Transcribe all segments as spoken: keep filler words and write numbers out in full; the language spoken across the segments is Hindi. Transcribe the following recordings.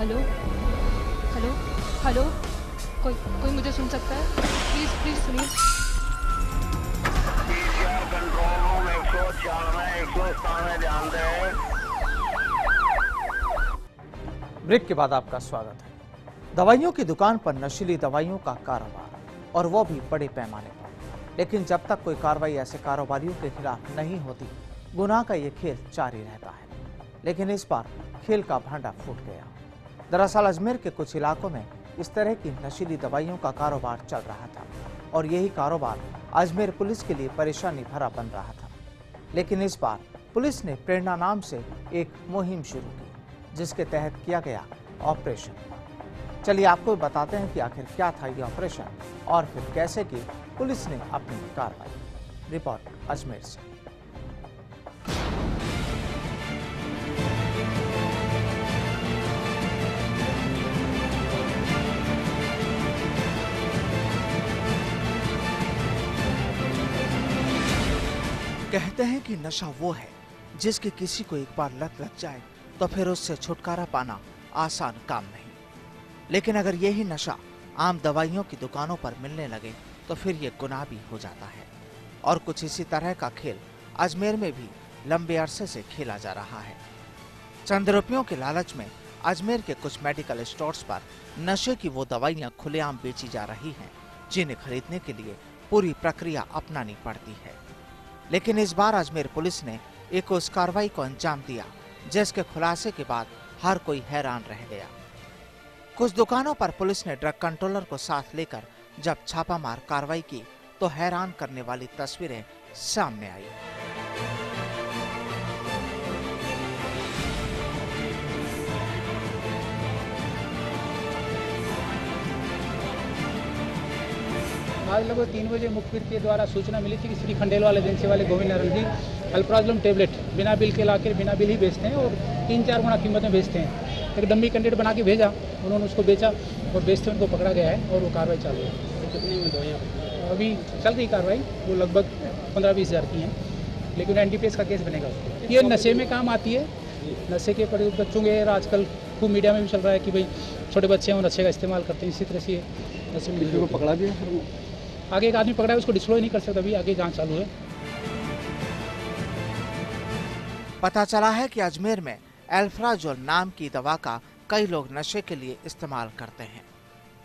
हेलो हेलो हेलो कोई कोई मुझे सुन सकता है? प्लीज़ प्लीज़ सुनिए। कंट्रोल रूम एक सौ छियानवे एक सौ सतानवे ध्यान दें। ब्रेक के बाद आपका स्वागत है। दवाइयों की दुकान पर नशीली दवाइयों का कारोबार, और वो भी बड़े पैमाने पर। लेकिन जब तक कोई कार्रवाई ऐसे कारोबारियों के खिलाफ नहीं होती, गुनाह का ये खेल जारी रहता है। लेकिन इस बार खेल का भांडा फूट गया। दरअसल अजमेर के कुछ इलाकों में इस तरह की नशीली दवाइयों का कारोबार चल रहा था, और यही कारोबार अजमेर पुलिस के लिए परेशानी भरा बन रहा था। लेकिन इस बार पुलिस ने प्रेरणा नाम से एक मुहिम शुरू की, जिसके तहत किया गया ऑपरेशन। चलिए आपको बताते हैं कि आखिर क्या था ये ऑपरेशन, और फिर कैसे की पुलिस ने अपनी कार्रवाई। रिपोर्ट अजमेर से। कहते हैं कि नशा वो है जिसके किसी को एक बार लत लग जाए तो फिर उससे छुटकारा पाना आसान काम नहीं। लेकिन अगर यही नशा आम दवाइयों की दुकानों पर मिलने लगे तो फिर ये गुनाह भी हो जाता है। और कुछ इसी तरह का खेल अजमेर में भी लंबे अरसे से खेला जा रहा है। चंद रुपयों के लालच में अजमेर के कुछ मेडिकल स्टोर्स पर नशे की वो दवाइयाँ खुलेआम बेची जा रही हैं जिन्हें खरीदने के लिए पूरी प्रक्रिया अपनानी पड़ती है। लेकिन इस बार अजमेर पुलिस ने एक उस कार्रवाई को अंजाम दिया जिसके खुलासे के बाद हर कोई हैरान रह गया। कुछ दुकानों पर पुलिस ने ड्रग कंट्रोलर को साथ लेकर जब छापामार कार्रवाई की तो हैरान करने वाली तस्वीरें सामने आई। आज लगभग तीन बजे मुखबिर के द्वारा सूचना मिली थी कि श्री खंडेलवाल एजेंसी वाले गोविंद नारायण जी अल्प्राजोलम टेबलेट बिना बिल के लाकर बिना बिल ही बेचते हैं और तीन चार गुना कीमत में बेचते हैं। एक डम्मी कंटेंट बना के भेजा, उन्होंने उसको बेचा और बेचते उनको पकड़ा गया है और वो कार्रवाई चालू है। कितने में दवाइयाँ अभी चल रही कार्रवाई? वो लगभग पंद्रह बीस हज़ार की हैं, लेकिन एन डी पी एस का केस बनेगा। ये नशे में काम आती है, नशे के प्रति बच्चों के आजकल खूब मीडिया में भी चल रहा है कि भाई छोटे बच्चे हैं वो नशे का इस्तेमाल करते हैं। इसी तरह से नशे में पकड़ा दिया, आगे एक आदमी पकड़ा है, उसको डिस्प्लोय नहीं कर सकता, अभी आगे जांच चालू है। पता चला है कि अजमेर में अल्प्राजोल नाम की दवा का कई लोग नशे के लिए इस्तेमाल करते हैं।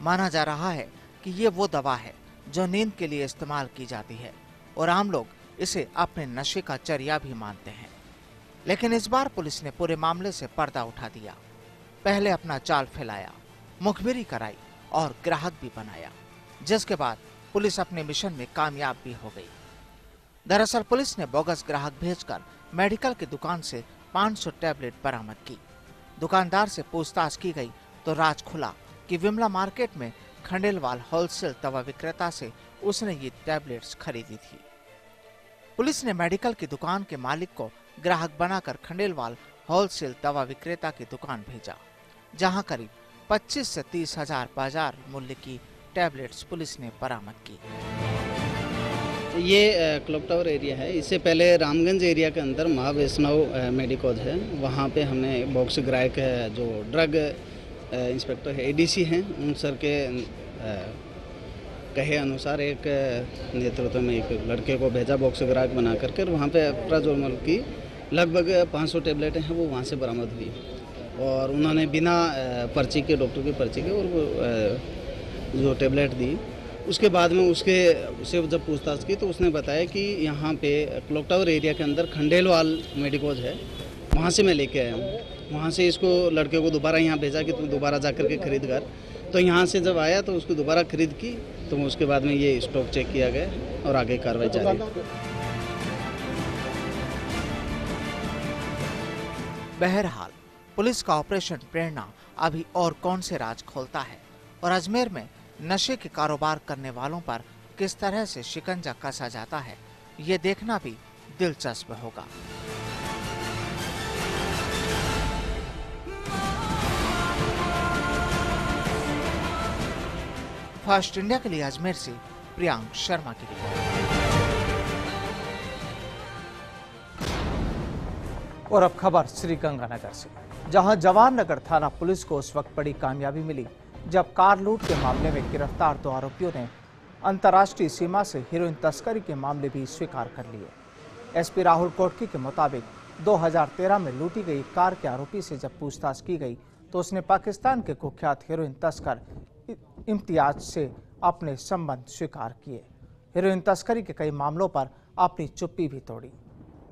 माना जा रहा है कि ये वो दवा है जो नींद के लिए इस्तेमाल की जाती है, और आम लोग इसे अपने नशे का जरिया भी मानते हैं। लेकिन इस बार पुलिस ने पूरे मामले से पर्दा उठा दिया। पहले अपना जाल फैलाया, मुखबिरी कराई और ग्राहक भी बनाया, जिसके बाद पुलिस अपने मिशन में कामयाब भी हो गई। दरअसल पुलिस ने बोगस ग्राहक भेजकर मेडिकल की दुकान से पाँच सौ टैबलेट बरामद की। दुकानदार से पूछताछ की गई तो राज खुला कि विमला मार्केट में खंडेलवाल होलसेल दवा विक्रेता से उसने ये टैबलेट्स खरीदी थी। पुलिस ने मेडिकल की दुकान के मालिक को ग्राहक बनाकर खंडेलवाल होलसेल दवा विक्रेता की दुकान भेजा, जहाँ करीब पच्चीस से तीस हजार बाजार मूल्य की टैबलेट्स पुलिस ने बरामद की। ये क्लॉकटावर एरिया है, इससे पहले रामगंज एरिया के अंदर महावैष्णव मेडिकॉज है, वहाँ पे हमने बॉक्स ग्राहक जो ड्रग इंस्पेक्टर है एडीसी हैं उन सर के कहे अनुसार एक नेतृत्व में एक लड़के को भेजा बॉक्स ग्राहक बना करके। वहाँ पे अल्प्राजोलम की लगभग पाँच सौ टेबलेटें हैं वो वहाँ से बरामद हुई, और उन्होंने बिना पर्ची के, डॉक्टर की पर्ची के, और वो जो टेबलेट दी। उसके बाद में उसके उसे जब पूछताछ की तो उसने बताया कि यहाँ पे क्लॉक टावर एरिया के अंदर खंडेलवाल मेडिकोज है, वहाँ से मैं लेके आया हूँ। वहाँ से इसको लड़के को दोबारा यहाँ भेजा कि तुम दोबारा जा करके खरीद कर, तो यहाँ से जब आया तो उसको दोबारा खरीद की, तो उसके बाद में ये स्टॉक चेक किया गया और आगे कार्रवाई जारी। बहरहाल पुलिस का ऑपरेशन प्रेरणा अभी और कौन से राज खोलता है, और अजमेर में नशे के कारोबार करने वालों पर किस तरह से शिकंजा कसा जाता है, ये देखना भी दिलचस्प होगा। फर्स्ट इंडिया के लिए अजमेर से प्रियांक शर्मा की रिपोर्ट। और अब खबर श्री गंगानगर से। जहां जवान नगर थाना पुलिस को उस वक्त बड़ी कामयाबी मिली जब कार लूट के मामले में गिरफ्तार दो आरोपियों ने अंतर्राष्ट्रीय सीमा से हीरोइन तस्करी के मामले भी स्वीकार कर लिए। एसपी राहुल कोटकी के मुताबिक दो हज़ार तेरह में लूटी गई कार के आरोपी से जब पूछताछ की गई तो उसने पाकिस्तान के कुख्यात हीरोइन तस्कर इम्तियाज से अपने संबंध स्वीकार किए। हीरोइन तस्करी के कई मामलों पर अपनी चुप्पी भी तोड़ी।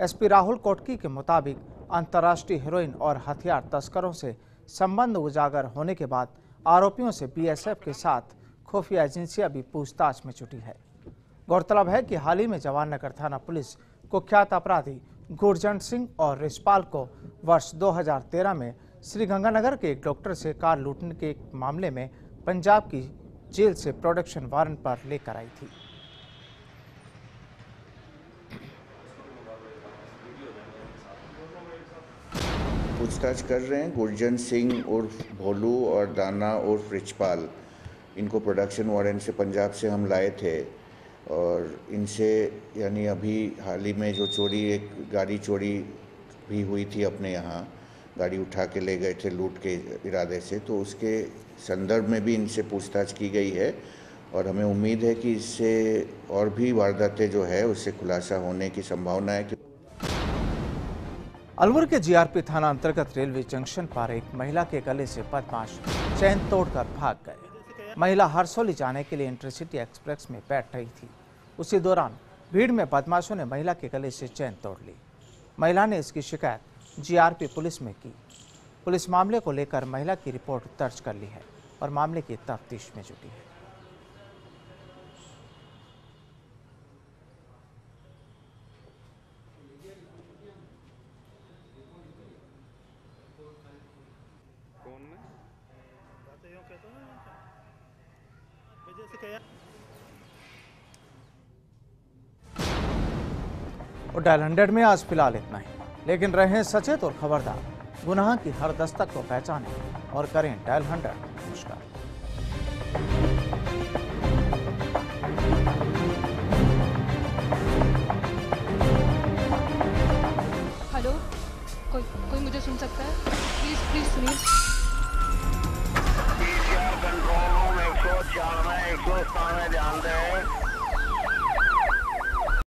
एसपी राहुल कोटकी के मुताबिक अंतर्राष्ट्रीय हीरोइन और हथियार तस्करों से संबंध उजागर होने के बाद आरोपियों से बीएसएफ के साथ खुफिया एजेंसियां भी पूछताछ में जुटी है। गौरतलब है कि हाल ही में जवान नगर थाना पुलिस कुख्यात अपराधी गुरजन सिंह और रिचपाल को वर्ष दो हज़ार तेरह में श्री गंगानगर के एक डॉक्टर से कार लूटने के मामले में पंजाब की जेल से प्रोडक्शन वारंट पर लेकर आई थी। पूछताछ कर रहे हैं गुरजन सिंह उर्फ भोलू और दाना उर्फ रिचपाल, इनको प्रोडक्शन वारंट से पंजाब से हम लाए थे और इनसे यानी अभी हाल ही में जो चोरी एक गाड़ी चोरी भी हुई थी अपने यहाँ, गाड़ी उठा के ले गए थे लूट के इरादे से, तो उसके संदर्भ में भी इनसे पूछताछ की गई है और हमें उम्मीद है कि इससे और भी वारदातें जो है उससे खुलासा होने की संभावना है। कि अलवर के जीआरपी थाना अंतर्गत रेलवे जंक्शन पर एक महिला के गले से बदमाश चैन तोड़कर भाग गए। महिला हरसौली जाने के लिए इंटरसिटी एक्सप्रेस में बैठ रही थी। उसी दौरान भीड़ में बदमाशों ने महिला के गले से चैन तोड़ ली। महिला ने इसकी शिकायत जीआरपी पुलिस में की। पुलिस मामले को लेकर महिला की रिपोर्ट दर्ज कर ली है और मामले की तफ्तीश में जुटी है। और डायल हंड्रेड में आज फिलहाल इतना ही, लेकिन रहें सचेत और खबरदार, गुनाह की हर दस्तक को पहचानें और करें डायल हंड्रेड। नमस्कार। हेलो, कोई कोई मुझे सुन सकता है? प्लीज प्लीज सुनिए। कंट्रोल रूम एक सौ छियानवे एक सौ सतानवे जान